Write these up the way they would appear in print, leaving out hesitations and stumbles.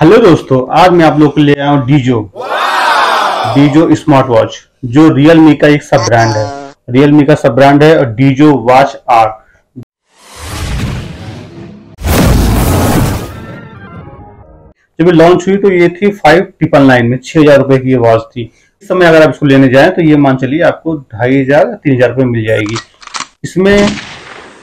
Hello दोस्तों, आज मैं आप लोग के लिए आया हूँ डीजो स्मार्ट वॉच, जो रियलमी का एक सब ब्रांड है। रियलमी का सब ब्रांड है और डीजो वॉच आर। जब ये लॉन्च हुई तो ये थी 5999 में, 6000 रुपए की ये वॉच थी। इस समय अगर आप इसको लेने जाएं तो ये मान चलिए आपको 2500 या 3000 रुपये मिल जाएगी। इसमें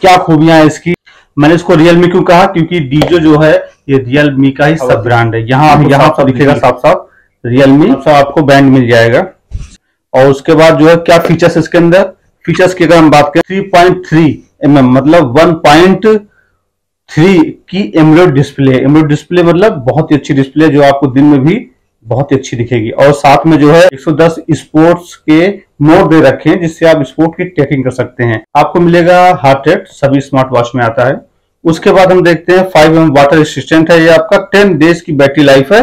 क्या खूबियां हैं इसकी? मैंने इसको रियलमी क्यों कहा? क्योंकि डीजो जो है ये रियलमी का ही सब ब्रांड है। यहाँ आपको दिखेगा साफ साफ रियलमी, आपको ब्रांड मिल जाएगा। और उसके बाद जो है क्या फीचर्स इसके अंदर, फीचर्स की अगर हम बात करें, 3.3 mm मतलब 1.3 की एमोलेड डिस्प्ले है। एमोलेड डिस्प्ले मतलब बहुत ही अच्छी डिस्प्ले जो आपको दिन में भी बहुत ही अच्छी दिखेगी। और साथ में जो है 110 स्पोर्ट्स के मोड दे रखे हैं, जिससे आप स्पोर्ट की ट्रैकिंग कर सकते हैं। आपको मिलेगा हार्ट रेट, सभी स्मार्ट वॉच में आता है। उसके बाद हम देखते हैं 5 mm वाटर रेसिस्टेंट है ये आपका, 10 डेज की बैटरी लाइफ है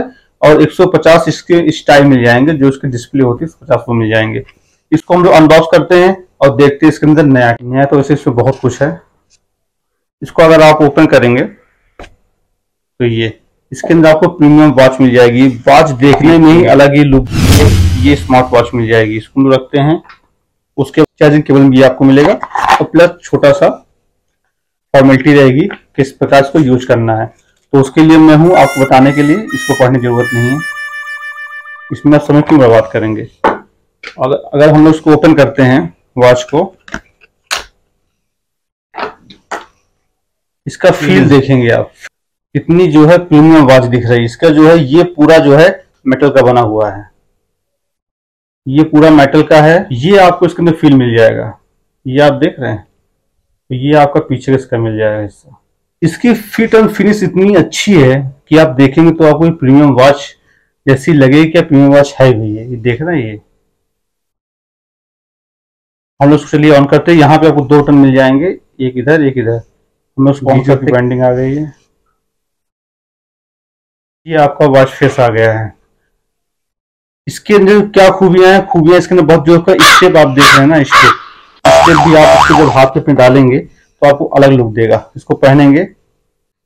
और 150 इसके स्टाइल मिल जाएंगे, जो इसके डिस्प्ले होती है 50 वो मिल जाएंगे। इसको हम लोग अनबॉक्स करते हैं और देखते हैं इसके अंदर नया तो वैसे इसमें बहुत कुछ है। इसको अगर आप ओपन करेंगे तो ये इसके अंदर आपको प्रीमियम वॉच मिल जाएगी। वॉच देखने में ही अलग ही लुक ये स्मार्ट वॉच मिल जाएगी। इसको हम रखते हैं, उसके चार्जिंग केबल भी आपको मिलेगा और प्लस छोटा सा फॉर्मेलिटी रहेगी किस प्रकार इसको यूज करना है, तो उसके लिए मैं हूं आपको बताने के लिए। इसको पढ़ने की जरूरत नहीं है, इसमें आप समय क्यों बर्बाद करेंगे। अगर हम लोग इसको ओपन करते हैं वॉच को, इसका फील देखेंगे आप, इतनी जो है प्रीमियम वॉच दिख रही है। इसका जो है ये पूरा जो है मेटल का बना हुआ है, ये पूरा मेटल का है। ये आपको इसके अंदर फील मिल जाएगा, ये आप देख रहे हैं, तो ये आपका पीछे इसका मिल जाएगा हिस्सा। इसकी फिट एंड फिनिश इतनी अच्छी है कि आप देखेंगे तो आपको प्रीमियम वॉच जैसी लगेगी। क्या प्रीमियम वॉच है भी ये देख रहे हैं। ये हम लोग चलिए ऑन करते हैं। यहाँ पे आपको 2 बटन मिल जाएंगे, एक इधर एक इधर। हम लोग स्पॉन्सर की ब्रांडिंग आ गई है, ये आपका वॉच फेस आ गया है। इसके अंदर क्या खूबियां हैं? खूबियां इसके अंदर बहुत जो का स्टेप आप देख रहे हैं ना, स्टेप भी आप इसके जब हाथ पे डालेंगे तो आपको अलग लुक देगा। इसको पहनेंगे,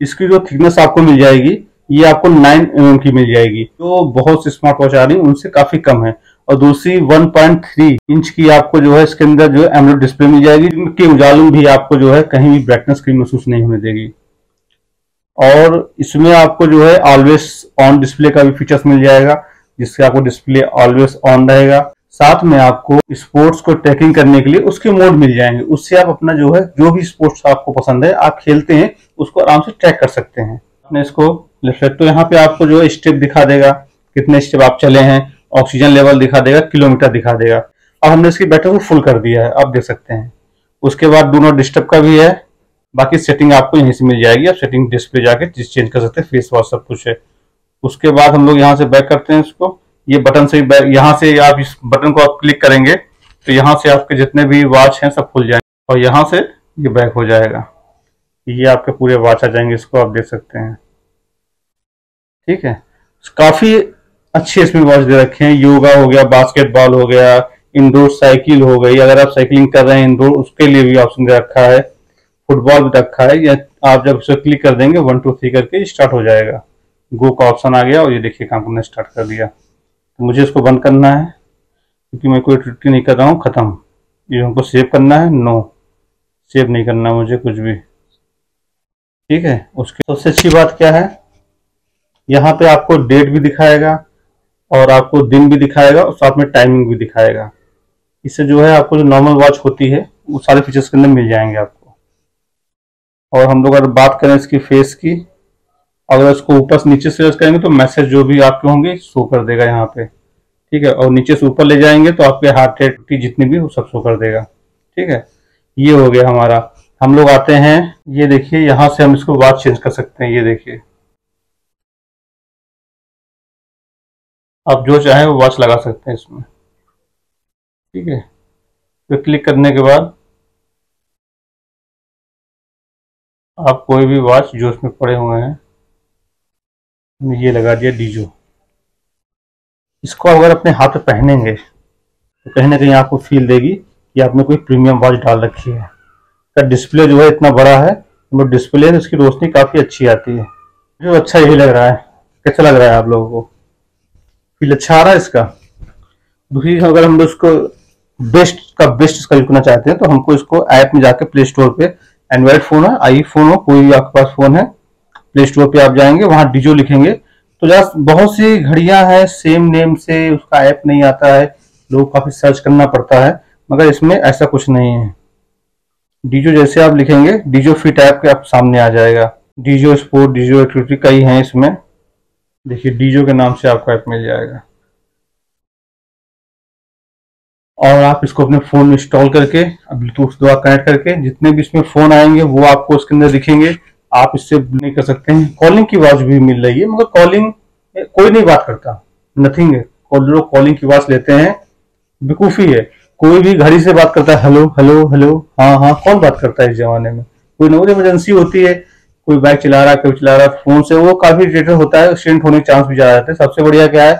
इसकी जो थिकनेस आपको मिल जाएगी ये आपको 9 mm की मिल जाएगी, जो बहुत से स्मार्ट वॉच आ रही है उनसे काफी कम है। और दूसरी 1.3 इंच की आपको जो है इसके अंदर जो एमोलेड डिस्प्ले मिल जाएगी, जिनके उजालू भी आपको जो है कहीं भी ब्राइटनेस की महसूस नहीं होने देगी। और इसमें आपको जो है ऑलवेज ऑन डिस्प्ले का भी फीचर्स मिल जाएगा, जिससे आपको डिस्प्ले ऑलवेज ऑन रहेगा। साथ में आपको स्पोर्ट्स को ट्रैकिंग करने के लिए उसके मोड मिल जाएंगे, उससे आप अपना जो है जो भी स्पोर्ट्स आपको पसंद है, आप खेलते हैं, उसको आराम से ट्रैक कर सकते हैं। आपने इसको लेफ्ट तो यहाँ पे आपको जो है स्टेप दिखा देगा, कितने स्टेप आप चले हैं, ऑक्सीजन लेवल दिखा देगा, किलोमीटर दिखा देगा। अब हमने इसकी बैटरी को फुल कर दिया है, आप देख सकते हैं। उसके बाद डू नॉट डिस्टर्ब का भी है। बाकी सेटिंग आपको यहीं से मिल जाएगी, आप सेटिंग डिस्प्ले जाके चेंज कर सकते हैं, फेस वॉश सब कुछ है। उसके बाद हम लोग यहाँ से बैक करते हैं इसको, ये बटन से बैक, यहाँ से आप इस बटन को आप क्लिक करेंगे तो यहाँ से आपके जितने भी वॉच हैं सब खुल जाएंगे और यहाँ से ये बैक हो जाएगा, ये आपके पूरे वॉच आ जाएंगे। इसको आप देख सकते हैं, ठीक है। काफ़ी अच्छे इसमें वॉच दे रखे हैं, योगा हो गया, बास्केटबॉल हो गया, इंडोर साइकिल हो गई, अगर आप साइकिलिंग कर रहे हैं इंडोर उसके लिए भी ऑप्शन दे रखा है, फुटबॉल भी रखा है। या आप जब उसे क्लिक कर देंगे 1 2 3 करके स्टार्ट हो जाएगा, गो का ऑप्शन आ गया और ये देखिए काम करना स्टार्ट कर दिया। तो मुझे इसको बंद करना है क्योंकि मैं कोई ट्रिक नहीं कर रहा हूँ, ख़त्म। ये हमको सेव करना है, नो सेव नहीं करना मुझे कुछ भी, ठीक है। उसकी सबसे अच्छी बात क्या है, यहाँ पे आपको डेट भी दिखाएगा और आपको दिन भी दिखाएगा और साथ में टाइमिंग भी दिखाएगा। इससे जो है आपको जो नॉर्मल वॉच होती है वो सारे फीचर्स के अंदर मिल जाएंगे आपको। और हम लोग अगर बात करें इसकी फेस की, अगर इसको ऊपर से नीचे से करेंगे तो मैसेज जो भी आपके होंगे शो कर देगा यहाँ पे, ठीक है। और नीचे से ऊपर ले जाएंगे तो आपके हार्ट रेट की जितनी भी वो सब शो कर देगा, ठीक है। ये हो गया हमारा। हम लोग आते हैं, ये देखिए यहाँ से हम इसको वॉच चेंज कर सकते हैं। ये देखिए आप जो चाहे वो वॉच लगा सकते हैं इसमें, ठीक है। तो क्लिक करने के बाद आप कोई भी वॉच जो उसमें पड़े हुए हैं, ये लगा दिया डीजो। इसको अगर अपने हाथ पे पहनेंगे तो कहीं ना कहीं आपको फील देगी कि आपने कोई प्रीमियम वॉच डाल रखी है। इसका डिस्प्ले जो है इतना बड़ा है, वो डिस्प्ले है, उसकी रोशनी काफ़ी अच्छी आती है। जो अच्छा यही लग रहा है कैसा लग रहा है आप लोगों को? फील अच्छा आ रहा है इसका। दूसरी अगर हम लोग इसको बेस्ट इसका लिखना चाहते हैं तो हमको इसको ऐप में जाके प्ले स्टोर पे, एंड्रॉइड फोन है, आईफोन हो, कोई भी आपके पास फोन है, प्ले स्टोर पे आप जाएंगे, वहां डिजो लिखेंगे तो जस्ट बहुत सी घड़ियां हैं सेम नेम से, उसका ऐप नहीं आता है, लोग काफी सर्च करना पड़ता है, मगर इसमें ऐसा कुछ नहीं है। डिजो जैसे आप लिखेंगे डिजो फिट ऐप के आप सामने आ जाएगा। डिजो स्पोर्ट, डिजो एक्टिविटी कई हैं इसमें, देखिए डिजो के नाम से आपको ऐप मिल जाएगा और आप इसको अपने फ़ोन में इंस्टॉल करके ब्लूटूथ द्वारा कनेक्ट करके जितने भी इसमें फ़ोन आएंगे वो आपको उसके अंदर दिखेंगे। आप इससे नहीं कर सकते हैं। कॉलिंग की आवाज़ भी मिल रही है मगर कॉलिंग कोई नहीं बात करता, नथिंग है, लोग कॉलिंग की आवाज़ लेते हैं, बेवकूफ़ी है। कोई भी घड़ी से बात करता है, हेलो हेलो हेलो, हाँ हाँ, कौन बात करता है इस ज़माने में? कोई ना, कोई इमरजेंसी होती है, कोई बाइक चला रहा है, कोई चला रहा है, फ़ोन से वो काफ़ी रिलेटेड होता है, एक्सीडेंट होने के चांस भी ज़्यादा रहते हैं। सबसे बढ़िया क्या है,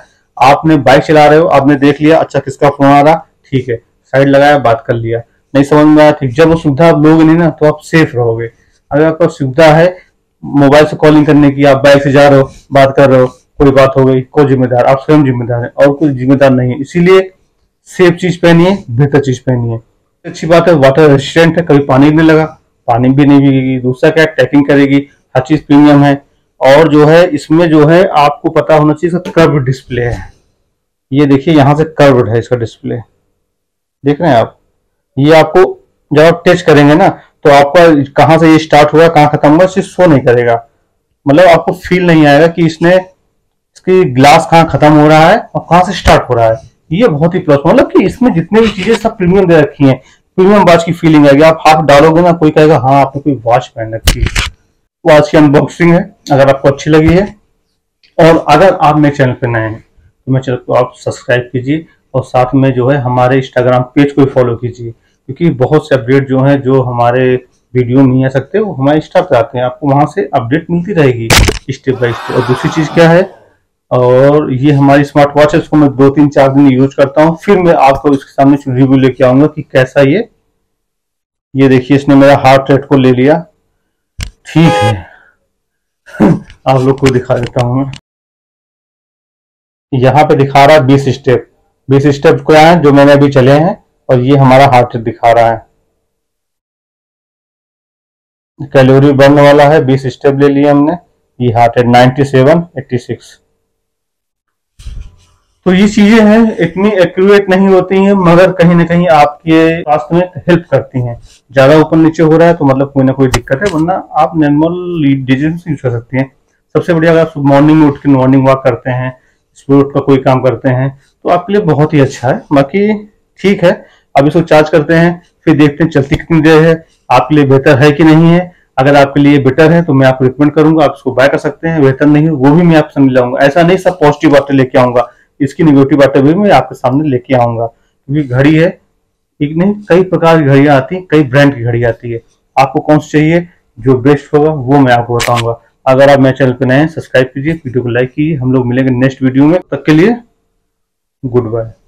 आपने बाइक चला रहे हो, आपने देख लिया अच्छा किसका फोन आ रहा, ठीक है, साइड लगाया, बात कर लिया, नहीं समझ में आया, ठीक। जब वो सुविधा आप लोगे नहीं ना तो आप सेफ रहोगे। अगर आपको सुविधा है मोबाइल से कॉलिंग करने की, आप बाइक से जा रहे हो, बात कर रहे हो, कोई बात हो गई, कोई जिम्मेदार आप स्वयं जिम्मेदार है और कोई जिम्मेदार नहीं है। इसीलिए सेफ चीज पहनिए, बेहतर चीज पहनिए। अच्छी बात है, वाटर रेसिस्टेंट है, कभी पानी भी नहीं लगा, पानी भी नहीं भीगेगी। दूसरा क्या, टैकिंग करेगी, हर चीज प्रीमियम है। और जो है इसमें जो है आपको पता होना चाहिए इसका कर्व्ड डिस्प्ले है। ये देखिए यहाँ से कर्व्ड है इसका डिस्प्ले, देख रहे हैं आप। ये आपको जब आप टच करेंगे ना तो आपका कहाँ से ये स्टार्ट हुआ कहाँ खत्म हुआ सिर्फ शो नहीं करेगा, मतलब आपको फील नहीं आएगा कि इसने इसकी ग्लास कहाँ खत्म हो रहा है और कहाँ से स्टार्ट हो रहा है। ये बहुत ही प्लस, मतलब कि इसमें जितने भी चीजें सब प्रीमियम दे रखी हैं, प्रीमियम वॉच की फीलिंग आएगी। आप हाथ डालोगे ना कोई कहेगा हाँ आपने कोई वॉच पहन रखी है। वॉच की अनबॉक्सिंग है, अगर आपको अच्छी लगी है और अगर आप मेरे चैनल पर नए हैं तो मेरे चैनल को आप सब्सक्राइब कीजिए और साथ में जो है हमारे इंस्टाग्राम पेज को भी फॉलो कीजिए, क्योंकि बहुत से अपडेट जो हैं जो हमारे वीडियो नहीं आ सकते वो हमारे इंस्टा पे आते हैं, आपको वहाँ से अपडेट मिलती रहेगी स्टेप बाय स्टेप। और दूसरी चीज़ क्या है, और ये हमारी स्मार्ट वॉच है, इसको मैं 2-3-4 दिन यूज करता हूँ, फिर मैं आपको इसके सामने रिव्यू लेके आऊँगा कि कैसा ये देखिए इसने मेरा हार्ट रेट को ले लिया, ठीक है। आप लोग को दिखा देता हूँ मैं, यहाँ पे दिखा रहा है 20 स्टेप क्या है जो मैंने अभी चले हैं और ये हमारा हार्ट रेट दिखा रहा है। कैलोरी बर्न वाला है, 20 स्टेप ले लिए हमने, ये हार्ट रेट 97, 86। तो ये चीजें हैं, इतनी एक्यूरेट नहीं होती हैं मगर कहीं ना कहीं आपके स्वास्थ्य में हेल्प करती हैं। ज्यादा ऊपर नीचे हो रहा है तो मतलब कोई ना कोई दिक्कत है, वरना आप नॉर्मल डिजिट यूज कर सकते हैं। सबसे बढ़िया अगर आप मॉर्निंग में उठ के मॉर्निंग वॉक करते हैं, स्पोर्ट का कोई काम करते हैं तो आपके लिए बहुत ही अच्छा है। बाकी ठीक है, अब इसको चार्ज करते हैं फिर देखते हैं चलती कितनी देर है, आपके लिए बेहतर है कि नहीं है। अगर आपके लिए बेटर है तो मैं आपको रिकमेंड करूंगा, आप इसको बाय कर सकते हैं। बेहतर नहीं है वो भी मैं आपको समझ लाऊंगा, ऐसा नहीं सब पॉजिटिव बातें लेके आऊंगा, इसकी निगेटिव बातें भी मैं आपके सामने लेके आऊंगा, क्योंकि घड़ी है एक नहीं कई प्रकार की घड़ियां आती है, कई ब्रांड की घड़ी आती है। आपको कौन सी चाहिए जो बेस्ट होगा वो मैं आपको बताऊंगा। अगर आप मेरे चैनल पर नए हैं सब्सक्राइब कीजिए, वीडियो को लाइक कीजिए, हम लोग मिलेंगे नेक्स्ट वीडियो में, तब के लिए गुड बाय।